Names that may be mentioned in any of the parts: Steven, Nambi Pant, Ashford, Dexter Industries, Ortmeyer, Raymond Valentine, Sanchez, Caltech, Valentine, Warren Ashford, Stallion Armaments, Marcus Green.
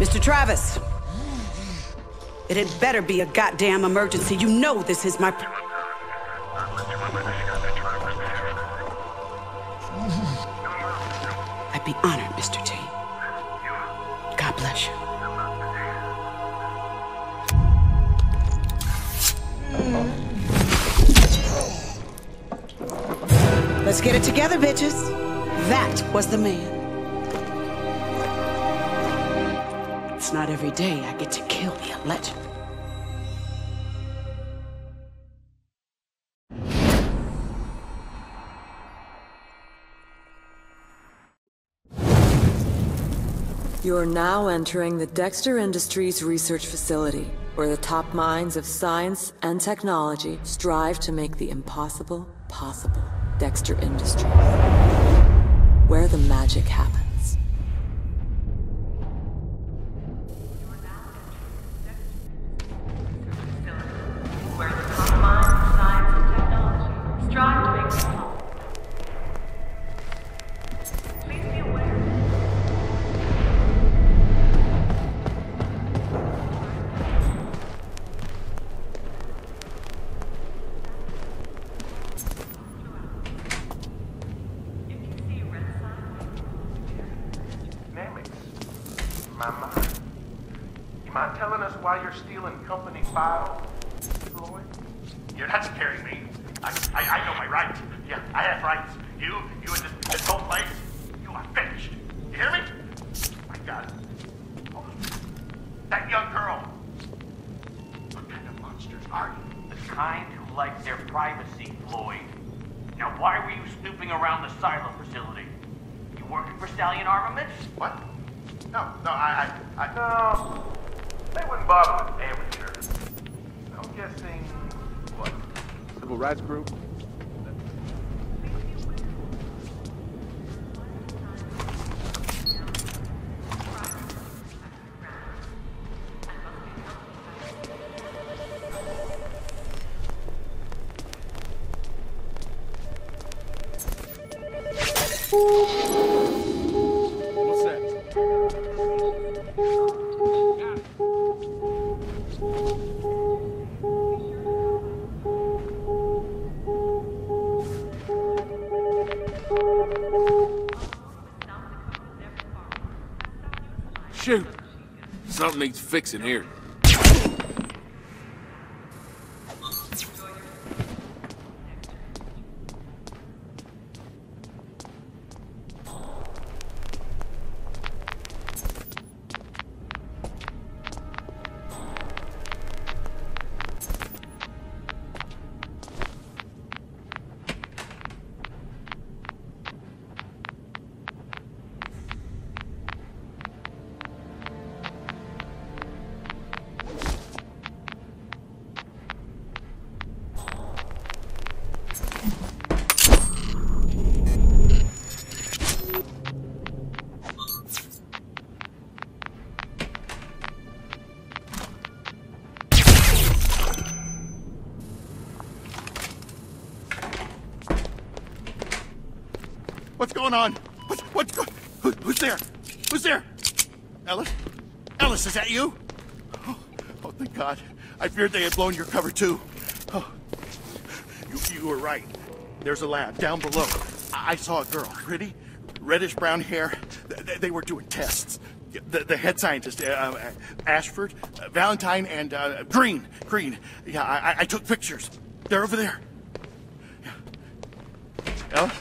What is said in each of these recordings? Mr. Travis, it had better be a goddamn emergency. You know this is my... I'd be honored, Mr. T. God bless you. Let's get it together, bitches. That was the man. It's not every day I get to kill me a legend. You're now entering the Dexter Industries research facility, where the top minds of science and technology strive to make the impossible possible. Dexter Industries, where the magic happens. Where the top minds, science, and technology strive to make possible. Please be aware. My mind. You mind telling us why you're stealing company files, Floyd? You're not scaring me. I know my rights. Yeah, I have rights. You in this whole place, you are finished. You hear me? My God. Oh, that young girl. What kind of monsters are you? The kind who like their privacy, Floyd. Now, why were you snooping around the silo facility? You working for Stallion Armaments? What? No, no, they wouldn't bother with amateurs. I'm guessing, what? Civil rights group? Shoot! Something needs fixing here. What's going on? Who's there? Who's there? Ellis? Ellis, is that you? Oh, thank God. I feared they had blown your cover, too. Oh. You were right. There's a lab down below. I saw a girl. Pretty? Reddish-brown hair. They were doing tests. The head scientist, Ashford, Valentine, and Green. Yeah, I took pictures. They're over there. Yeah. Ellis?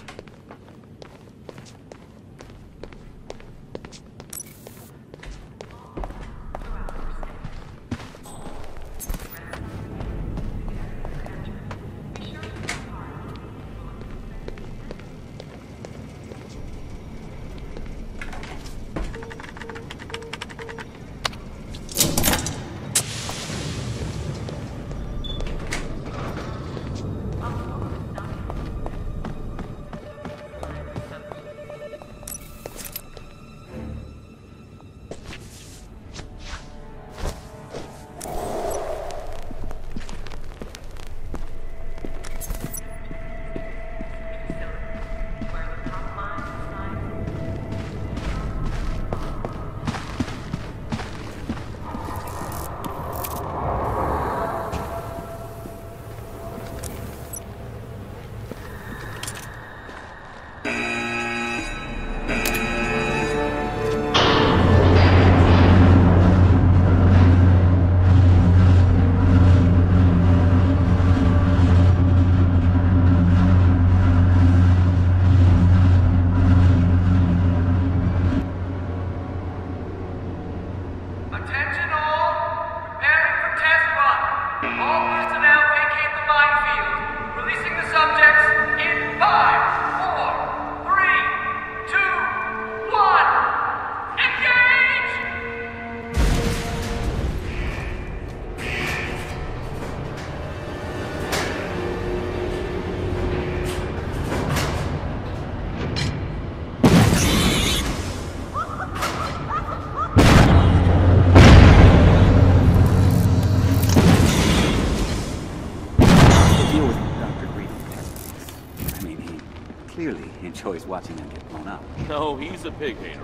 clearly enjoys watching them get blown up. No, he's a pig hater.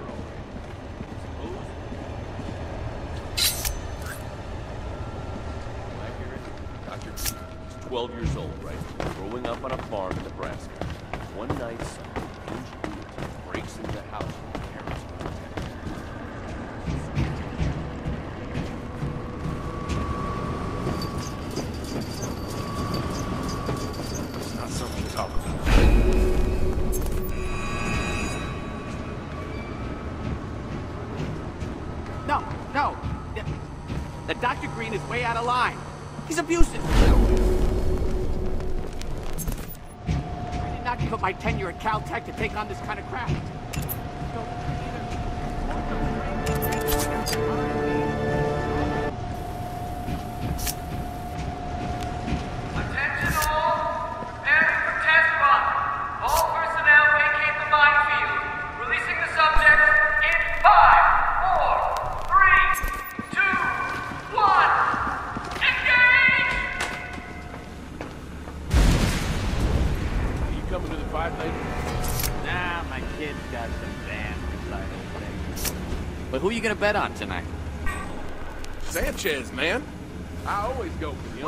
He's 12 years old, right? Growing up on a farm in Nebraska. One night, an engineer breaks into the house. Dr. Green is way out of line. He's abusive. I did not give up my tenure at Caltech to take on this kind of crap. Who are you gonna bet on tonight? Sanchez, man. I always go for the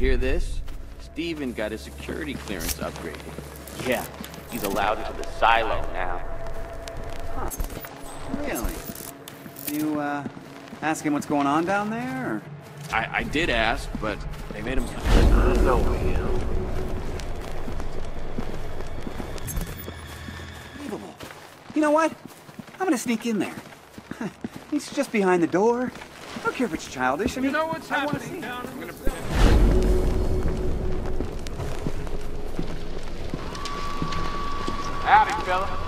Hear this? Steven got his security clearance upgraded. Yeah, he's allowed into the silo now. Huh. Really? You, ask him what's going on down there? Or? I did ask, but they made him... No way. Unbelievable. You know what? I'm gonna sneak in there. He's just behind the door. I don't care if it's childish. I mean, you know what's happening down in the... Howdy, fella.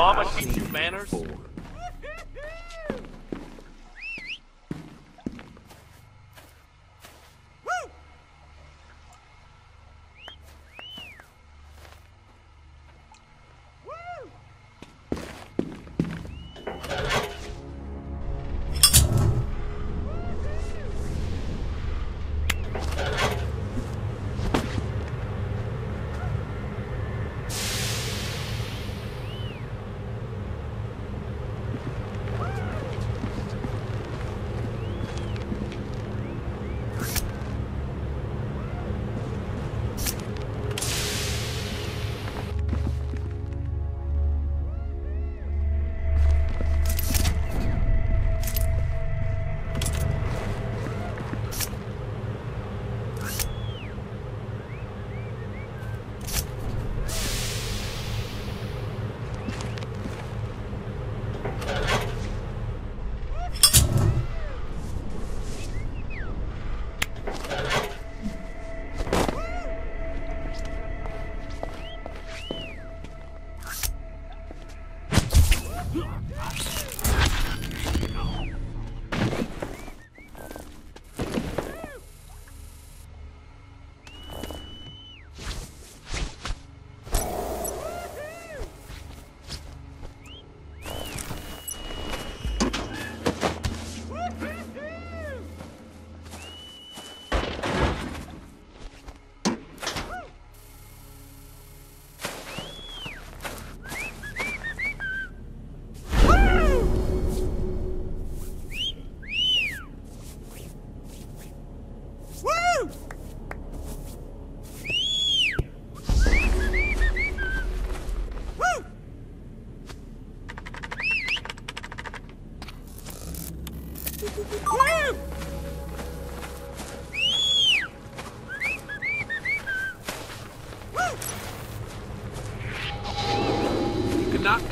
mama teach you manners?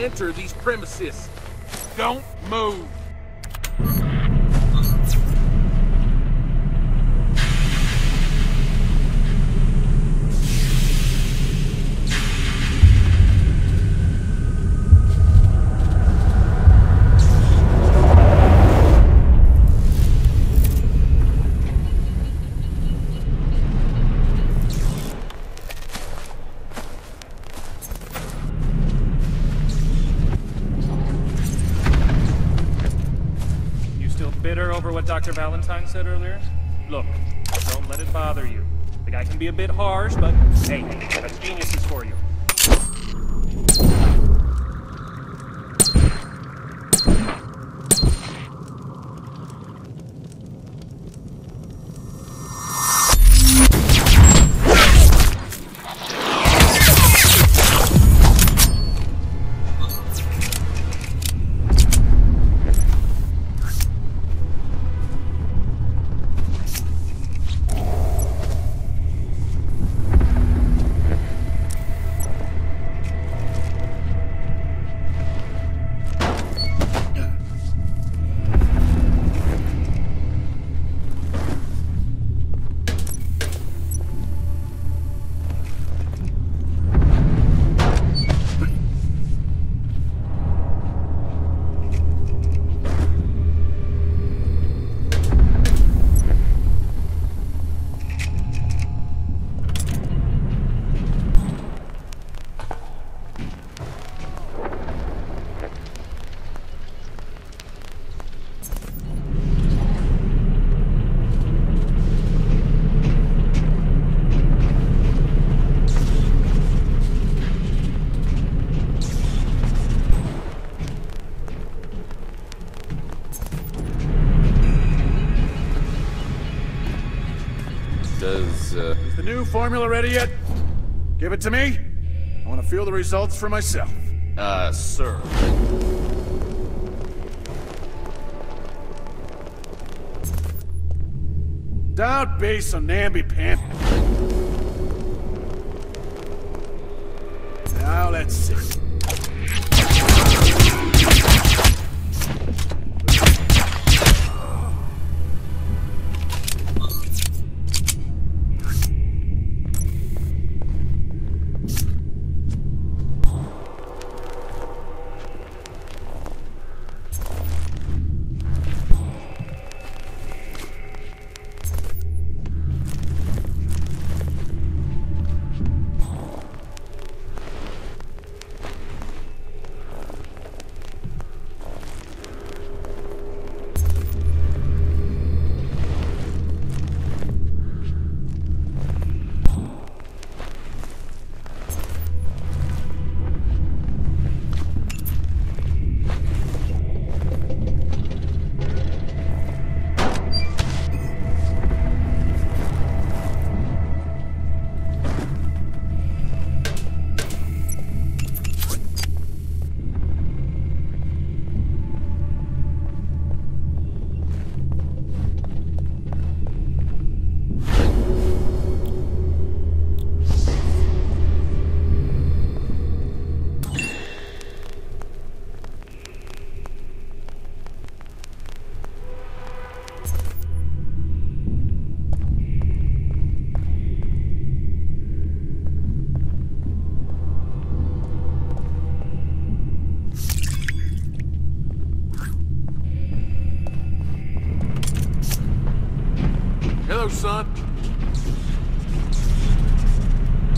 Enter these premises. Don't move. Dr. Valentine said earlier, look, don't let it bother you. The guy can be a bit harsh, but hey, that's geniuses for you. Is the new formula ready yet? Give it to me. I want to feel the results for myself. Sir. Don't be so Nambi Pant. Now let's see. son?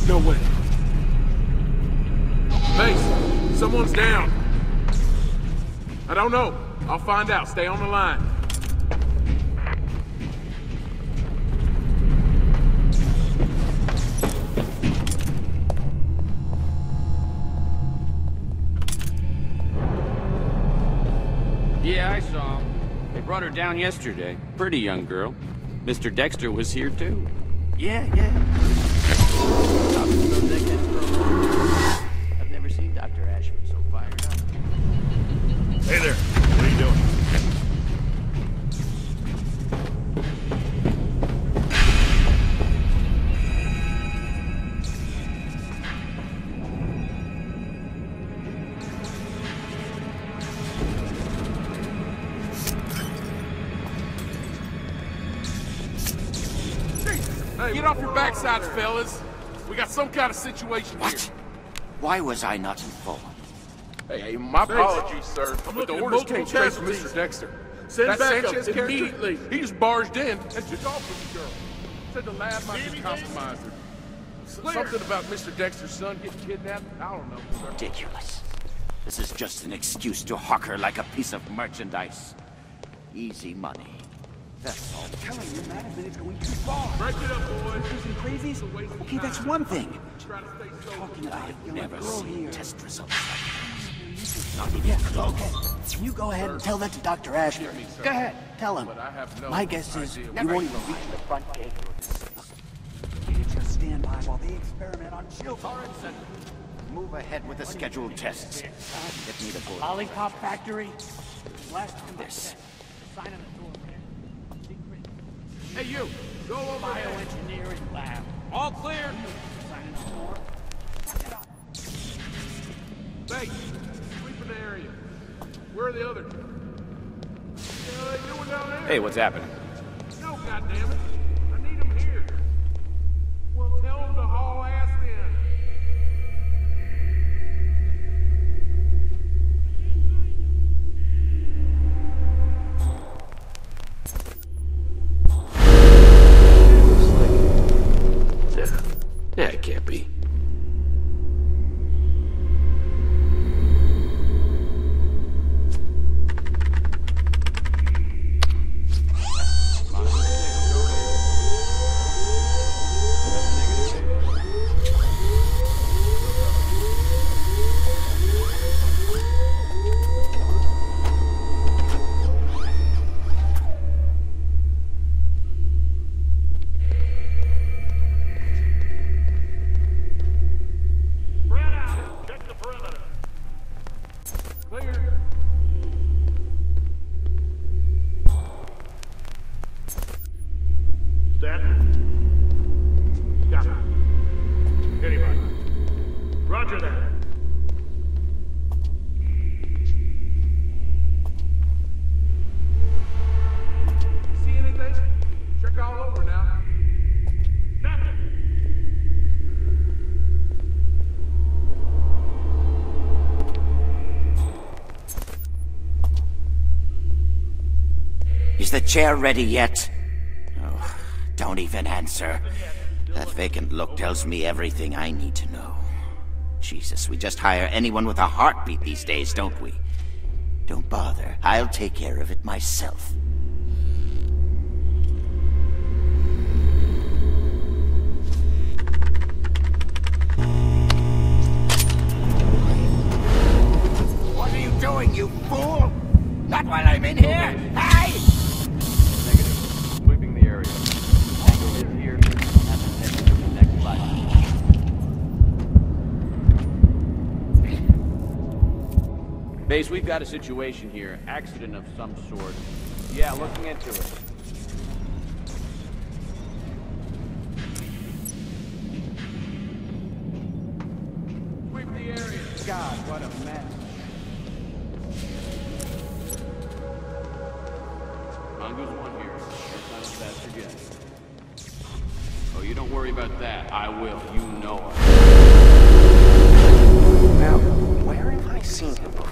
No way. Mace, someone's down. I don't know. I'll find out. Stay on the line. Yeah, I saw him. They brought her down yesterday. Pretty young girl. Mr. Dexter was here, too. Yeah. I've never seen Dr. Ashford so fired up. Hey there. What are you doing? Get off your backsides, fellas. We got some kind of situation here. What? Why was I not informed? Hey, my apologies, sir, but the orders came straight from Mr. Dexter. Send back up immediately. He just barged in and took off with the girl. Said the lab might have compromised her. Something about Mr. Dexter's son getting kidnapped? I don't know, sir. Ridiculous. This is just an excuse to hawk her like a piece of merchandise. Easy money. That's all. I'm telling you, man, I've been going too far. Break it up, boys. Crazies? Okay, that's one thing. We're talking about I have never seen test results like that. Yeah, okay. You go ahead and tell that to Dr. Ashford. Go ahead, tell him. My guess is you won't even reach the front gate. You just stand by while they experiment on children. Move ahead with the scheduled tests. Get me the board. Lollipop Factory. Last this. Sign on the door, man. Hey, you. Go over bioengineering lab. All clear. Sign on the door. Lock it up. Thanks. Area. Where are the others? Hey, what's happening? No, goddammit. I need them here. Well, tell them to haul ass in. Yeah, it can't be. Is the chair ready yet? Oh, don't even answer. That vacant look tells me everything I need to know. Jesus, we just hire anyone with a heartbeat these days, don't we? Don't bother. I'll take care of it myself. What are you doing, you fool? Not while I'm in here! Hey! Base, we've got a situation here. Accident of some sort. Yeah, looking into it. Sweep the area. God, what a mess. Mongo's one here. That's not as bad as it. Oh, you don't worry about that. I will. You know it. Now, where have I seen him before?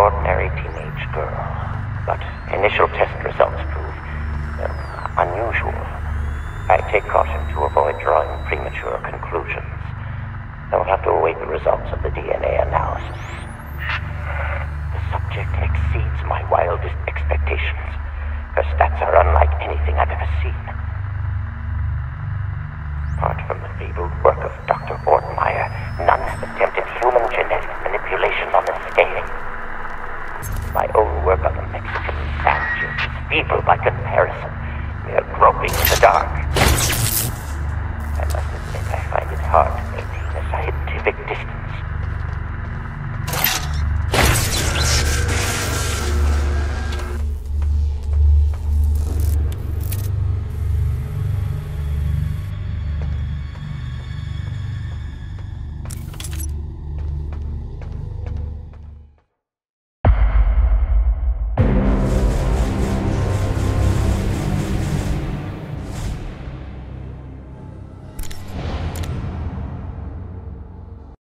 ordinary teenage girl, but initial test results prove unusual. I take caution to avoid drawing premature conclusions. I will have to await the results of the DNA analysis. The subject exceeds my wildest expectations. Her stats are unlike anything I've ever seen. Apart from the fabled work of Dr. Ortmeyer, none have attempted human genetic manipulation on the scaling. My own work on the Mexican Sanchez is feeble by comparison, mere groping in the dark. I must admit I find it hard to